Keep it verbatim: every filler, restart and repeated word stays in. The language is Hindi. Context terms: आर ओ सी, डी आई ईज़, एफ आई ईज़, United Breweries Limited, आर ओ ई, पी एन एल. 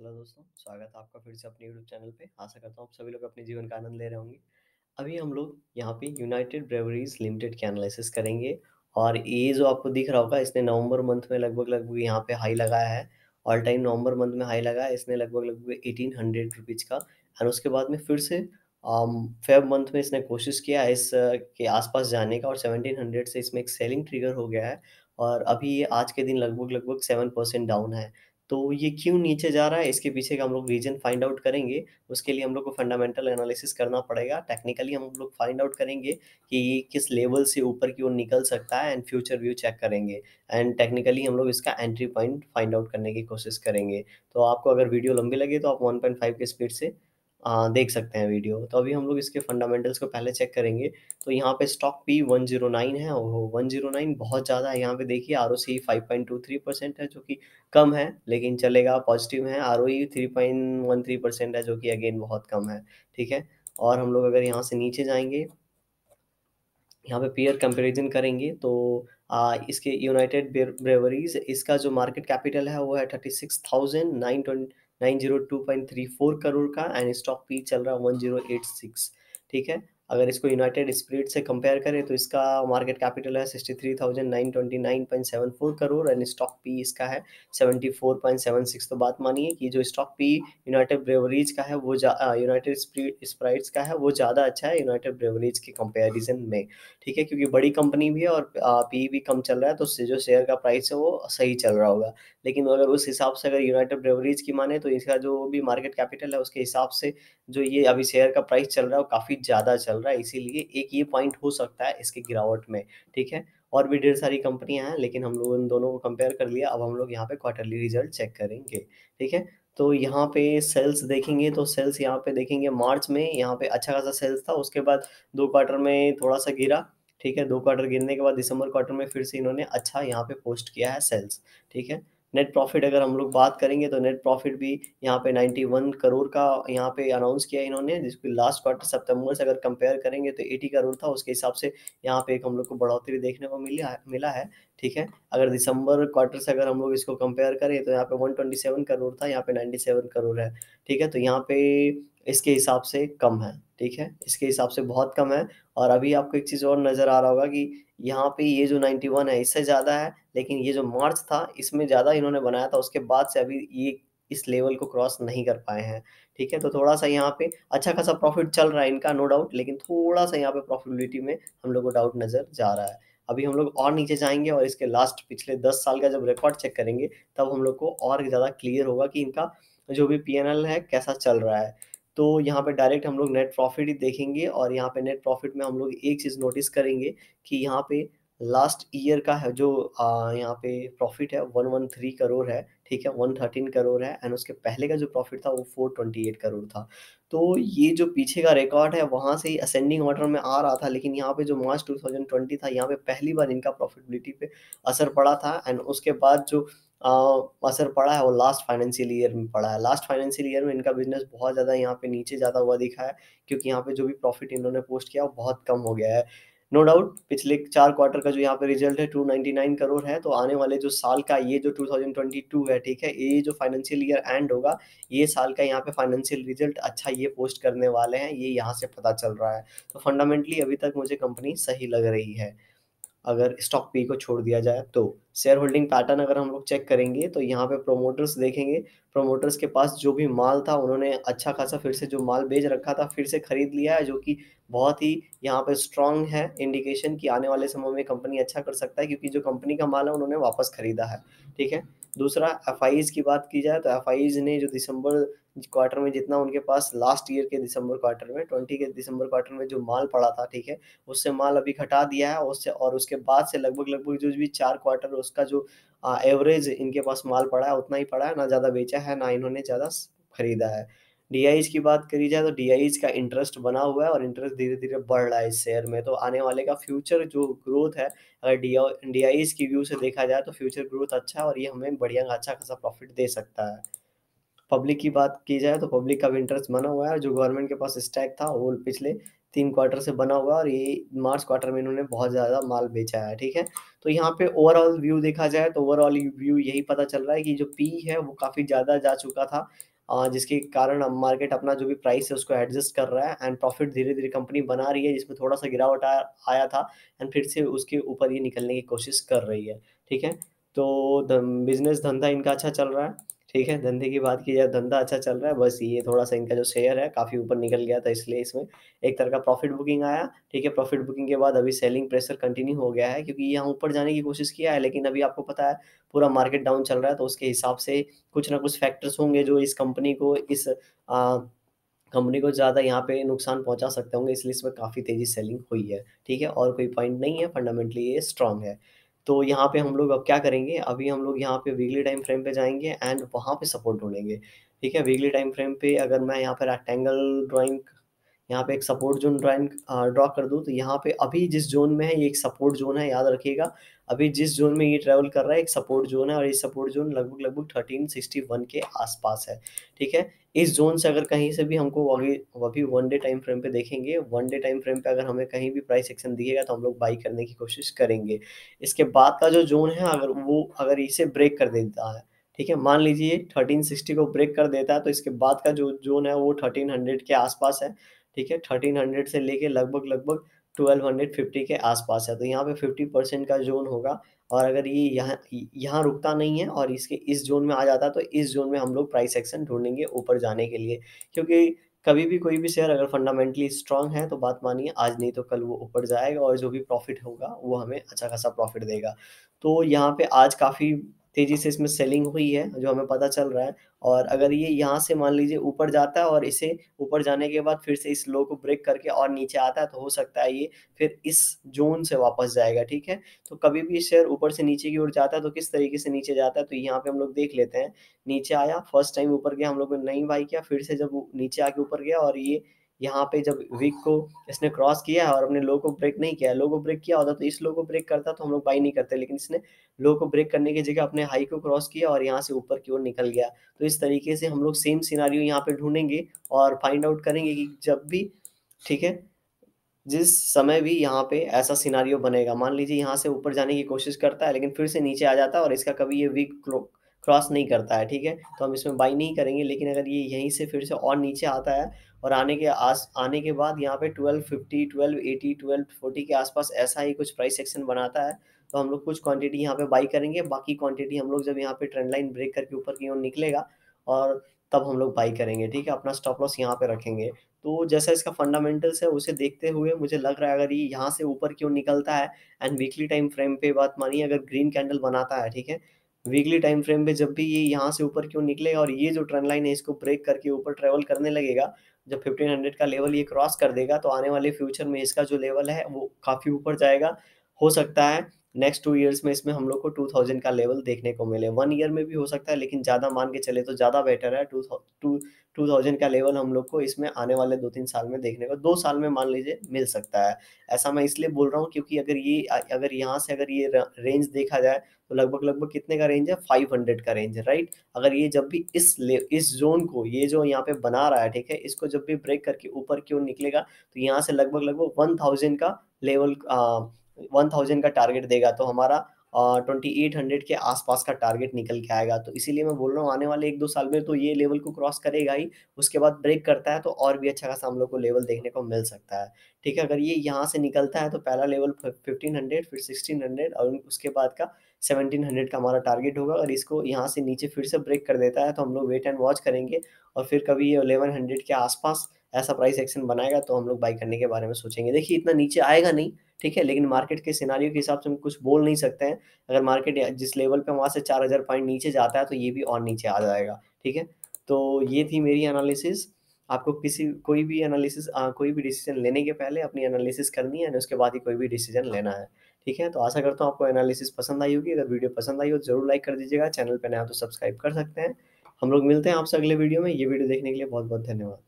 हेलो दोस्तों, स्वागत है आपका फिर से अपने यूट्यूब चैनल पे। आशा करता हूँ आप सभी लोग अपने जीवन का आनंद ले रहे होंगे। अभी हम लोग यहाँ पे यूनाइटेड ब्रेवरीज लिमिटेड के एनालिसिस करेंगे। और ये जो आपको दिख रहा होगा, इसने नवंबर मंथ में लगभग लगभग यहाँ पे हाई लगाया है। ऑल टाइम नवंबर मंथ में हाई लगाया इसने लगभग लगभग एटीन हंड्रेड रुपीज़ का। एंड उसके बाद में फिर से फेब मंथ में इसने कोशिश किया इस के आसपास जाने का, और सेवनटीन हंड्रेड से इसमें एक सेलिंग ट्रिगर हो गया है। और अभी ये आज के दिन लगभग लगभग सेवन परसेंट डाउन है। तो ये क्यों नीचे जा रहा है, इसके पीछे का हम लोग रीजन फाइंड आउट करेंगे। उसके लिए हम लोग को फंडामेंटल एनालिसिस करना पड़ेगा। टेक्निकली हम लोग फाइंड आउट करेंगे कि ये किस लेवल से ऊपर की ओर निकल सकता है, एंड फ्यूचर व्यू चेक करेंगे। एंड टेक्निकली हम लोग इसका एंट्री पॉइंट फाइंड आउट करने की कोशिश करेंगे। तो आपको अगर वीडियो लंबी लगे तो आप वन पॉइंट फाइव के स्पीड से आ, देख सकते हैं वीडियो। तो अभी हम लोग इसके फंडामेंटल्स को पहले चेक करेंगे। तो यहाँ पे stock P one zero nine है, वो वन ज़ीरो नाइन बहुत ज़्यादा है। यहाँ पे देखिए आर ओ सी five point two three percent है, जो कि कम है लेकिन चलेगा, पॉजिटिव है। आर ओ ई three point one three percent है, जो कि अगेन बहुत कम है। ठीक है, और हम लोग अगर यहाँ से नीचे जाएंगे, यहाँ पे पीयर कंपेरिजन करेंगे तो आ, इसके यूनाइटेड ब्रेवरीज, इसका जो मार्केट कैपिटल है वो है thirty six thousand nine twenty nine zero two point three four crore का। एंड स्टॉक पी चल रहा है वन ज़ीरो एट सिक्स। ठीक है, अगर इसको यूनाइटेड स्पिरिट से कंपेयर करें तो इसका मार्केट कैपिटल है sixty three thousand nine twenty nine point seven four crore. And stock P इसका है seventy four point seven six. तो बात मानिए कि जो स्टॉक पी यूनाइटेड ब्रेवरीज का है वो यूनाइटेड स्पिरिट्स का है वो ज़्यादा अच्छा है यूनाइटेड ब्रेवरीज के कंपेरिजन में। ठीक है, क्योंकि बड़ी कंपनी भी है और पी भी कम चल रहा है, तो जो शेयर का प्राइस है वो सही चल रहा होगा। लेकिन अगर उस हिसाब से अगर यूनाइटेड ब्रेवरीज की माने तो इसका जो भी मार्केट कैपिटल है उसके हिसाब से जो ये अभी शेयर का प्राइस चल रहा है वो काफ़ी ज़्यादा चल रहा है। इसीलिए एक ये पॉइंट हो सकता है इसके गिरावट में। ठीक है, और भी ढेर सारी कंपनियां हैं, लेकिन हम लोग इन दोनों को कंपेयर कर लिया। अब हम लोग यहाँ पे क्वार्टरली रिजल्ट चेक करेंगे। ठीक है, तो यहाँ पे सेल्स देखेंगे तो सेल्स यहाँ पे देखेंगे मार्च में यहाँ पे अच्छा खासा सेल्स था। उसके बाद दो क्वार्टर में थोड़ा सा गिरा। ठीक है, दो क्वार्टर गिरने के बाद दिसंबर क्वार्टर में फिर से इन्होंने अच्छा यहाँ पे पोस्ट किया है सेल्स। ठीक है, नेट प्रॉफिट अगर हम लोग बात करेंगे तो नेट प्रॉफिट भी यहाँ पे इक्यानवे करोड़ का यहाँ पे अनाउंस किया इन्होंने, जिसको लास्ट क्वार्टर सितंबर से अगर कंपेयर करेंगे तो अस्सी करोड़ था। उसके हिसाब से यहाँ पे एक हम लोग को बढ़ोतरी देखने को मिली मिला है। ठीक है, अगर दिसंबर क्वार्टर से अगर हम लोग इसको कंपेयर करें तो यहाँ पे एक सौ सत्ताईस करोड़ था, यहाँ पे सत्तानवे करोड़ है। ठीक है, तो यहाँ पे इसके हिसाब से कम है। ठीक है, इसके हिसाब से बहुत कम है। और अभी आपको एक चीज़ और नज़र आ रहा होगा कि यहाँ पे ये जो इक्यानवे है इससे ज़्यादा है, लेकिन ये जो मार्च था इसमें ज़्यादा इन्होंने बनाया था। उसके बाद से अभी ये इस लेवल को क्रॉस नहीं कर पाए हैं। ठीक है, तो थोड़ा सा यहाँ पे अच्छा खासा प्रॉफिट चल रहा है इनका, नो डाउट, लेकिन थोड़ा सा यहाँ पे प्रॉफिटेबिलिटी में हम लोग को डाउट नज़र जा रहा है। अभी हम लोग और नीचे जाएंगे और इसके लास्ट पिछले दस साल का जब रिकॉर्ड चेक करेंगे तब हम लोग को और ज़्यादा क्लियर होगा कि इनका जो भी पी एन एल है कैसा चल रहा है। तो यहाँ पे डायरेक्ट हम लोग नेट प्रॉफिट ही देखेंगे। और यहाँ पे नेट प्रॉफिट में हम लोग एक चीज़ नोटिस करेंगे कि यहाँ पे लास्ट ईयर का है जो आ, यहाँ पे प्रॉफिट है एक सौ तेरह करोड़ है। ठीक है, एक सौ तेरह करोड़ है। एंड उसके पहले का जो प्रॉफिट था वो चार सौ अट्ठाईस करोड़ था। तो ये जो पीछे का रिकॉर्ड है वहाँ से ही असेंडिंग ऑर्डर में आ रहा था। लेकिन यहाँ पे जो मार्च टू थाउजेंड ट्वेंटी था यहाँ पे पहली बार इनका प्रॉफिटेबिलिटी पे असर पड़ा था। एंड उसके बाद जो आ, असर पड़ा है वो लास्ट फाइनेंशियल ईयर में पड़ा है। लास्ट फाइनेंशियल ईयर में इनका बिजनेस बहुत ज़्यादा यहाँ पे नीचे जाता हुआ दिखा है, क्योंकि यहाँ पे जो भी प्रॉफिट इन्होंने पोस्ट किया वो बहुत कम हो गया है। नो डाउट पिछले चार क्वार्टर का जो यहाँ पे रिजल्ट है दो सौ निन्यानवे करोड़ है। तो आने वाले जो साल का ये जो टू थाउजेंड ट्वेंटी टू है, ठीक है, ये जो फाइनेंशियल ईयर एंड होगा ये साल का यहाँ पे फाइनेंशियल रिजल्ट अच्छा ये पोस्ट करने वाले हैं, ये यहाँ से पता चल रहा है। तो फंडामेंटली अभी तक मुझे कंपनी सही लग रही है अगर स्टॉक पी को छोड़ दिया जाए तो। शेयर होल्डिंग पैटर्न अगर हम लोग चेक करेंगे तो यहाँ पे प्रोमोटर्स देखेंगे। प्रोमोटर्स के पास जो भी माल था उन्होंने अच्छा खासा फिर से जो माल बेच रखा था फिर से खरीद लिया है, जो कि बहुत ही यहाँ पे स्ट्रॉन्ग है इंडिकेशन कि आने वाले समय में कंपनी अच्छा कर सकता है, क्योंकि जो कंपनी का माल है उन्होंने वापस खरीदा है। ठीक है, दूसरा एफ आई ईज़ की बात की जाए तो एफ आई ईज़ ने जो दिसंबर क्वार्टर में जितना उनके पास लास्ट ईयर के दिसंबर क्वार्टर में ट्वेंटी के दिसंबर क्वार्टर में जो माल पड़ा था, ठीक है, उससे माल अभी घटा दिया है उससे। और उसके बाद से लगभग लगभग जो भी चार क्वार्टर उसका जो आ, एवरेज इनके पास माल पड़ा है उतना ही पड़ा है, ना ज़्यादा बेचा है ना इन्होंने ज़्यादा खरीदा है। डी आई ईज़ की बात करी जाए तो डी आई ईज़ का इंटरेस्ट बना हुआ है और इंटरेस्ट धीरे धीरे बढ़ रहा है इस शेयर में। तो आने वाले का फ्यूचर जो ग्रोथ है अगर डी डी आई ईज़ की व्यू से देखा जाए तो फ्यूचर ग्रोथ अच्छा है और ये हमें बढ़िया अच्छा खासा प्रॉफिट दे सकता है। पब्लिक की बात की जाए तो पब्लिक का भी इंटरेस्ट बना हुआ है, जो गवर्नमेंट के पास स्टैक था वो पिछले तीन क्वार्टर से बना हुआ है और ये मार्च क्वार्टर में इन्होंने बहुत ज़्यादा माल बेचा है। ठीक है, तो यहाँ पे ओवरऑल व्यू देखा जाए तो ओवरऑल व्यू यही पता चल रहा है कि जो पी है वो काफ़ी ज़्यादा जा चुका था, जिसके कारण अब मार्केट अपना जो भी प्राइस है उसको एडजस्ट कर रहा है एंड प्रॉफिट धीरे धीरे कंपनी बना रही है, जिसमें थोड़ा सा गिरावट आया था एंड फिर से उसके ऊपर ये निकलने की कोशिश कर रही है। ठीक है, तो बिजनेस धंधा इनका अच्छा चल रहा है। ठीक है, धंधे की बात की जाए धंधा अच्छा चल रहा है, बस ये थोड़ा सा इनका जो शेयर है काफ़ी ऊपर निकल गया था, इसलिए इसमें एक तरह का प्रॉफिट बुकिंग आया। ठीक है, प्रॉफिट बुकिंग के बाद अभी सेलिंग प्रेशर कंटिन्यू हो गया है क्योंकि यहाँ ऊपर जाने की कोशिश किया है, लेकिन अभी आपको पता है पूरा मार्केट डाउन चल रहा है, तो उसके हिसाब से कुछ ना कुछ फैक्टर्स होंगे जो इस कंपनी को इस आ, कंपनी को ज़्यादा यहाँ पे नुकसान पहुँचा सकते होंगे, इसलिए इसमें काफ़ी तेज़ी सेलिंग हुई है। ठीक है, और कोई पॉइंट नहीं है, फंडामेंटली ये स्ट्रांग है। तो यहाँ पे हम लोग अब क्या करेंगे, अभी हम लोग यहाँ पे वीकली टाइम फ्रेम पे जाएंगे एंड वहाँ पे सपोर्ट ढूंढेंगे। ठीक है, वीकली टाइम फ्रेम पे अगर मैं यहाँ पे रेक्टेंगल ड्राइंग यहाँ पे एक सपोर्ट जोन ड्राइंग ड्रॉ कर दूँ तो यहाँ पे अभी जिस जोन में है ये एक सपोर्ट जोन है, याद रखिएगा अभी जिस जोन में ये ट्रैवल कर रहा है एक सपोर्ट जोन है और ये सपोर्ट जोन लगभग लगभग थर्टीन सिक्सटी वन के आसपास है। ठीक है, इस जोन से अगर कहीं से भी हमको अभी अभी वन डे टाइम फ्रेम पे देखेंगे, वन डे टाइम फ्रेम पे अगर हमें कहीं भी प्राइस एक्शन दिखेगा तो हम लोग बाई करने की कोशिश करेंगे। इसके बाद का जो जोन है अगर वो अगर इसे ब्रेक कर देता है, ठीक है, मान लीजिए थर्टीन सिक्सटी को ब्रेक कर देता है तो इसके बाद का जो जोन है वो थर्टीन हंड्रेड के आसपास है। ठीक है, थर्टीन हंड्रेड से लेके लगभग लगभग ट्वेल्व फिफ्टी के आसपास है, तो यहाँ पे फिफ्टी परसेंट का जोन होगा और अगर ये यहाँ यहाँ रुकता नहीं है और इसके इस जोन में आ जाता है तो इस जोन में हम लोग प्राइस एक्शन ढूंढेंगे ऊपर जाने के लिए, क्योंकि कभी भी कोई भी शेयर अगर फंडामेंटली स्ट्रांग है तो बात मानिए आज नहीं तो कल वो ऊपर जाएगा और जो भी प्रॉफिट होगा वो हमें अच्छा खासा प्रॉफिट देगा। तो यहाँ पे आज काफ़ी तेज़ी से इसमें सेलिंग हुई है जो हमें पता चल रहा है, और अगर ये यहाँ से मान लीजिए ऊपर जाता है और इसे ऊपर जाने के बाद फिर से इस लो को ब्रेक करके और नीचे आता है तो हो सकता है ये फिर इस जोन से वापस जाएगा। ठीक है, तो कभी भी शेयर ऊपर से नीचे की ओर जाता है तो किस तरीके से नीचे जाता है, तो यहाँ पे हम लोग देख लेते हैं। नीचे आया, फर्स्ट टाइम ऊपर गया, हम लोग ने नहीं बाई किया, फिर से जब नीचे आके ऊपर गया और ये यहाँ पे जब वीक को इसने क्रॉस किया और अपने लो को ब्रेक नहीं किया, लो को ब्रेक किया होता तो इस लो को ब्रेक करता तो हम लोग बाई नहीं करते, लेकिन इसने लो को ब्रेक करने की जगह अपने हाई को क्रॉस किया और यहाँ से ऊपर की ओर निकल गया। तो इस तरीके से हम लोग सेम सिनारियो यहाँ पे ढूंढेंगे और फाइंड आउट करेंगे कि जब भी, ठीक है, जिस समय भी यहाँ पे ऐसा सिनारियो बनेगा, मान लीजिए यहाँ से ऊपर जाने की कोशिश करता है लेकिन फिर से नीचे आ जाता है और इसका कभी ये वीक क्रॉस नहीं करता है, ठीक है, तो हम इसमें बाई नहीं करेंगे। लेकिन अगर ये यहीं से फिर से और नीचे आता है और आने के आस आने के बाद यहाँ पे twelve fifty, twelve eighty, twelve forty के आसपास ऐसा ही कुछ प्राइस सेक्शन बनाता है तो हम लोग कुछ क्वांटिटी यहाँ पे बाई करेंगे, बाकी क्वांटिटी हम लोग जब यहाँ पे ट्रेंड लाइन ब्रेक करके ऊपर की ओर निकलेगा और तब हम लोग बाई करेंगे। ठीक है, अपना स्टॉप लॉस यहाँ पे रखेंगे। तो जैसा इसका फंडामेंटल्स है उसे देखते हुए मुझे लग रहा है अगर ये यहाँ से ऊपर की ओर निकलता है एंड वीकली टाइम फ्रेम पे बात मानिए अगर ग्रीन कैंडल बनाता है, ठीक है, वीकली टाइम फ्रेम पे जब भी ये यहाँ से ऊपर क्यों निकलेगा और ये जो ट्रेंड लाइन है इसको ब्रेक करके ऊपर ट्रेवल करने लगेगा, जब फिफ्टीन हंड्रेड का लेवल ये क्रॉस कर देगा तो आने वाले फ्यूचर में इसका जो लेवल है वो काफ़ी ऊपर जाएगा। हो सकता है नेक्स्ट टू इयर्स में इसमें हम लोग को टू थाउजेंड का लेवल देखने को मिले, वन ईयर में भी हो सकता है, लेकिन ज़्यादा मान के चले तो ज़्यादा बेटर है। टू टू टू थाउजेंड का लेवल हम लोग को इसमें आने वाले दो तीन साल में देखने को, दो साल में मान लीजिए मिल सकता है। ऐसा मैं इसलिए बोल रहा हूँ क्योंकि अगर ये अगर यहाँ से अगर ये रेंज देखा जाए तो लगभग लगभग कितने का रेंज है, फाइव हंड्रेड का रेंज है, राइट। अगर ये जब भी इस ले इस जोन को ये जो यहाँ पे बना रहा है, ठीक है, इसको जब भी ब्रेक करके ऊपर की ओर निकलेगा तो यहाँ से लगभग लगभग वन थाउजेंड का लेवल वन थाउजेंड का टारगेट देगा तो हमारा ट्वेंटी एट हंड्रेड के आसपास का टारगेट निकल के आएगा। तो इसीलिए मैं बोल रहा हूँ आने वाले एक दो साल में तो ये लेवल को क्रॉस करेगा ही, उसके बाद ब्रेक करता है तो और भी अच्छा खासा हम लोग को लेवल देखने को मिल सकता है। ठीक है, अगर ये यहाँ से निकलता है तो पहला लेवल फिफ्टीन हंड्रेड, फिर सिक्सटीन हंड्रेड और उसके बाद का सेवनटीन हंड्रेड का हमारा टारगेट होगा। अगर इसको यहाँ से नीचे फिर से ब्रेक कर देता है तो हम लोग वेट एंड वॉच करेंगे और फिर कभी ये इलेवन हंड्रेड के आसपास ऐसा प्राइस एक्शन बनाएगा तो हम लोग बाई करने के बारे में सोचेंगे। देखिए इतना नीचे आएगा नहीं, ठीक है, लेकिन मार्केट के सिनारियो के हिसाब से हम कुछ बोल नहीं सकते हैं। अगर मार्केट जिस लेवल पे वहाँ से चार हज़ार पॉइंट नीचे जाता है तो ये भी और नीचे आ जाएगा। ठीक है, तो ये थी मेरी एनालिसिस। आपको किसी कोई भी एनालिसिस कोई भी डिसीजन लेने के पहले अपनी एनालिसिस करनी है और उसके बाद ही कोई भी डिसीजन लेना है। ठीक है, तो आशा करता हूँ आपको एनालिसिस पसंद आई होगी। अगर वीडियो पसंद आई हो जरूर लाइक कर दीजिएगा, चैनल पर नया तो सब्सक्राइब कर सकते हैं। हम लोग मिलते हैं आपसे अगले वीडियो में। ये वीडियो देखने के लिए बहुत बहुत धन्यवाद।